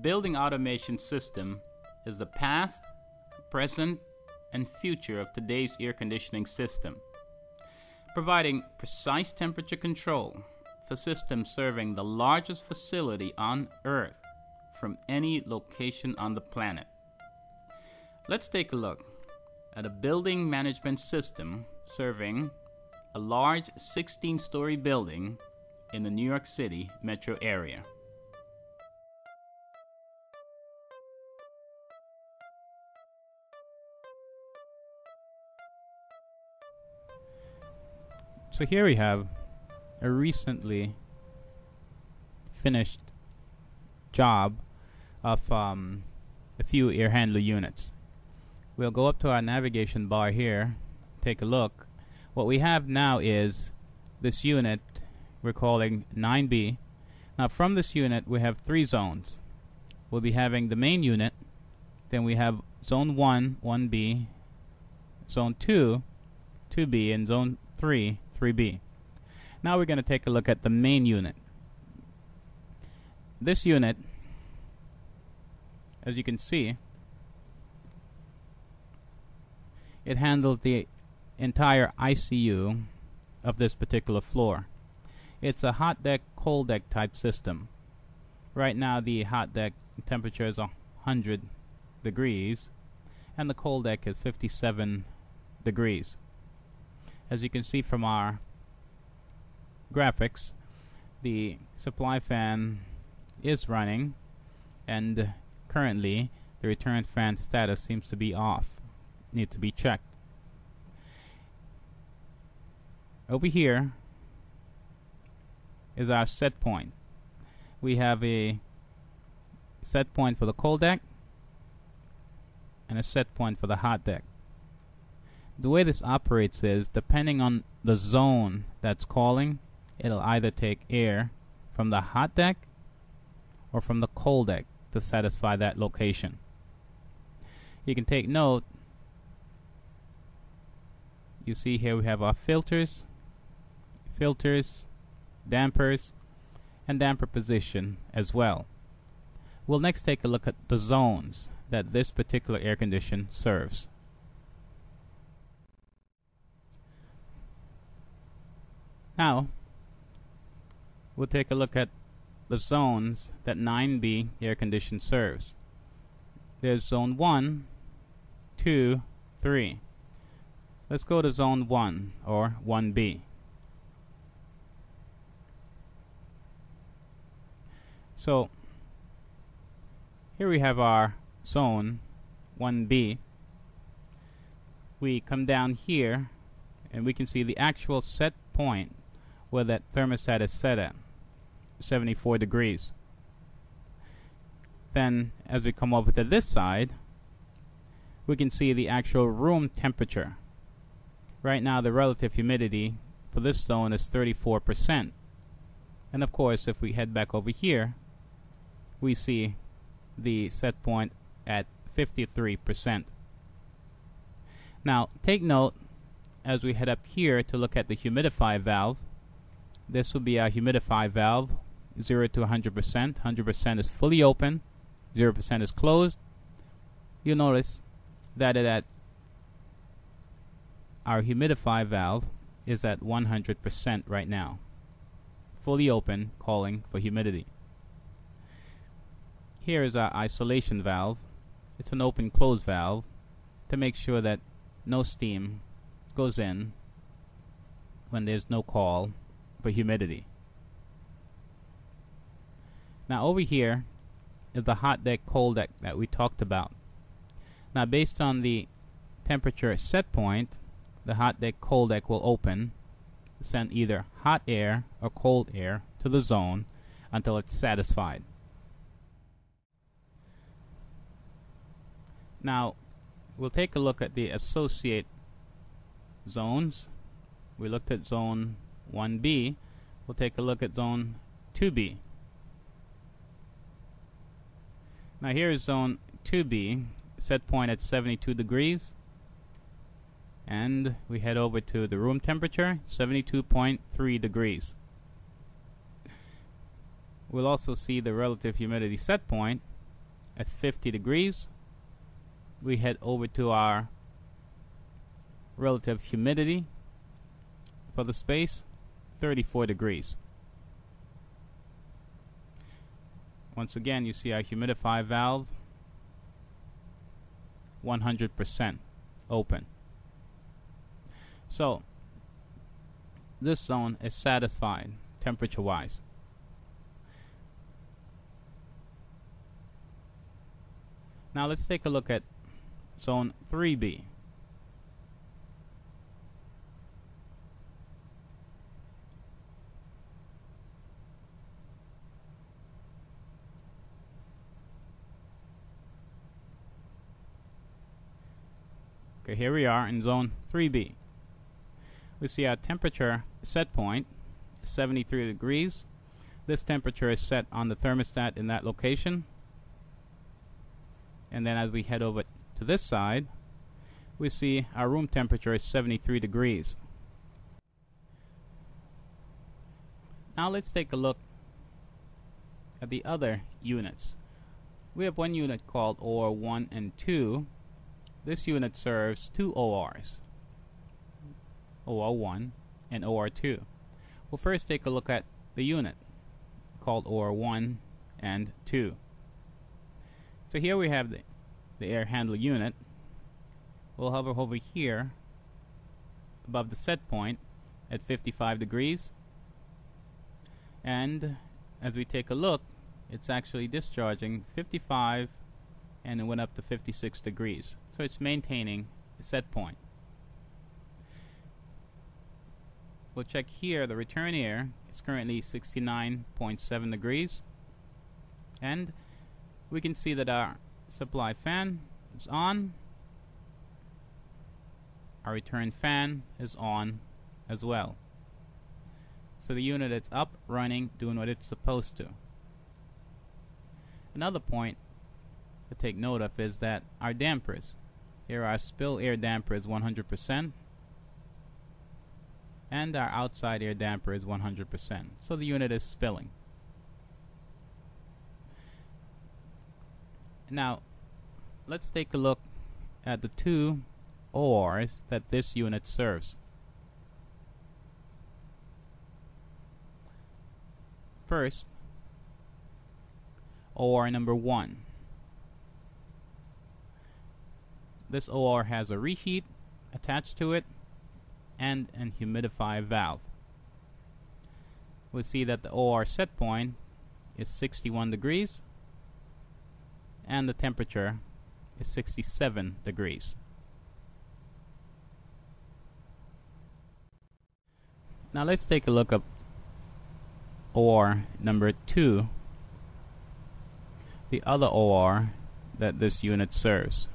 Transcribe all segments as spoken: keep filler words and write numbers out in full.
building automation system is the past, present, and future of today's air conditioning system, providing precise temperature control for systems serving the largest facility on Earth from any location on the planet. Let's take a look at a building management system serving a large sixteen-story building in the New York City metro area. So here we have a recently finished job of um, a few air handler units. We'll go up to our navigation bar here, take a look. What we have now is this unit we're calling nine B. Now from this unit we have three zones. We'll be having the main unit, then we have zone one, one B, zone two, two B, and zone three, three B. Now we're going to take a look at the main unit. This unit, as you can see, it handles the entire I C U of this particular floor. It's a hot deck, cold deck type system. Right now the hot deck temperature is one hundred degrees and the cold deck is fifty-seven degrees. As you can see from our graphics, the supply fan is running and currently the return fan status seems to be off. Needs to be checked. Over here is our set point. We have a set point for the cold deck and a set point for the hot deck. The way this operates is, depending on the zone that's calling, it'll either take air from the hot deck or from the cold deck to satisfy that location. You can take note, you see here we have our filters, filters, dampers, and damper position as well. We'll next take a look at the zones that this particular air condition serves. Now, we'll take a look at the zones that nine B air condition serves. There's zone one, two, three. Let's go to zone one, or one B. So, here we have our zone one B. We come down here and we can see the actual set point where that thermostat is set at, seventy-four degrees. Then as we come over to this side, we can see the actual room temperature. Right now the relative humidity for this zone is thirty-four percent, and of course if we head back over here we see the set point at fifty-three percent. Now take note, as we head up here to look at the humidifier valve, this will be our humidifier valve, zero to one hundred percent. one hundred percent is fully open, zero percent is closed. You'll notice that it at our humidifier valve is at one hundred percent right now, fully open, calling for humidity. Here is our isolation valve. It's an open-close valve to make sure that no steam goes in when there's no call for humidity. Now over here is the hot deck, cold deck that we talked about. Now based on the temperature set point, the hot deck, cold deck will open, send either hot air or cold air to the zone until it's satisfied. Now we'll take a look at the associate zones. We looked at zone one B. We'll take a look at zone two B. Now here is zone two B, set point at seventy-two degrees, and we head over to the room temperature, seventy-two point three degrees. We'll also see the relative humidity set point at fifty degrees. We head over to our relative humidity for the space, thirty-four degrees. Once again, you see our humidifier valve, one hundred percent open. So this zone is satisfied temperature-wise. Now let's take a look at zone three B. Okay, here we are in zone three B. We see our temperature set point, seventy-three degrees. This temperature is set on the thermostat in that location. And then as we head over to this side, we see our room temperature is seventy-three degrees. Now let's take a look at the other units. We have one unit called O R one and two. This unit serves two O Rs, O R one and O R two. We'll first take a look at the unit called O R one and two. So here we have the, the air handler unit. We'll hover over here above the set point at fifty-five degrees, and as we take a look, it's actually discharging fifty-five, and it went up to fifty-six degrees, so it's maintaining the set point. We'll check here the return air. It's currently sixty-nine point seven degrees, and we can see that our supply fan is on. Our return fan is on as well. So the unit is up, running, doing what it's supposed to. Another point to take note of is that our dampers. Here our spill air damper is one hundred percent. And our outside air damper is one hundred percent. So the unit is spilling. Now, let's take a look at the two O Rs that this unit serves. First, O R number one. This O R has a reheat attached to it and an humidifier valve. We'll see that the O R set point is sixty-one degrees. And the temperature is sixty-seven degrees. Now let's take a look at O R number two, the other O R that this unit serves.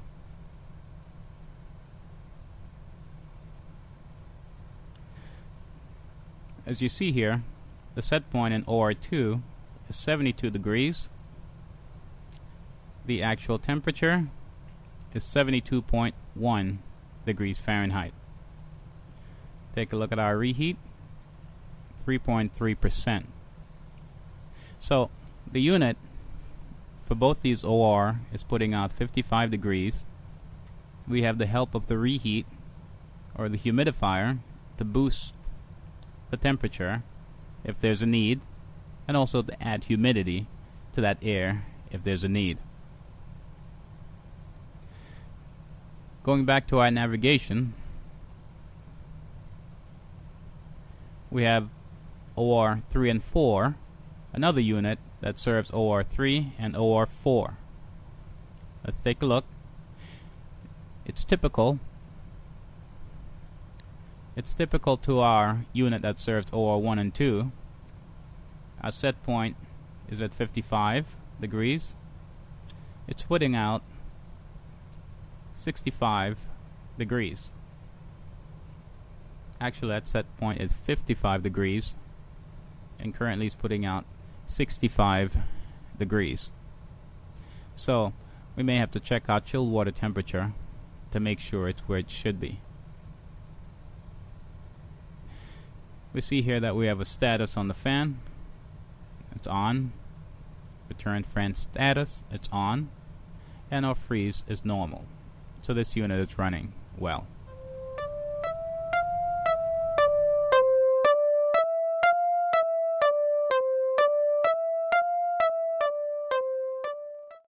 As you see here, the set point in O R two is seventy-two degrees. The actual temperature is seventy-two point one degrees Fahrenheit. Take a look at our reheat, three point three percent. So the unit for both these O R is putting out fifty-five degrees. We have the help of the reheat or the humidifier to boost the temperature if there's a need, and also to add humidity to that air if there's a need. Going back to our navigation, we have O R three and four, another unit that serves O R three and O R four. Let's take a look. It's typical. It's typical to our unit that serves O R one and two. Our set point is at fifty-five degrees. It's putting out sixty-five degrees. Actually, that set point is fifty-five degrees, and currently is putting out sixty-five degrees. So we may have to check our chilled water temperature to make sure it's where it should be. We see here that we have a status on the fan. It's on. Return fan status. It's on. and our freeze is normal. So this unit is running well.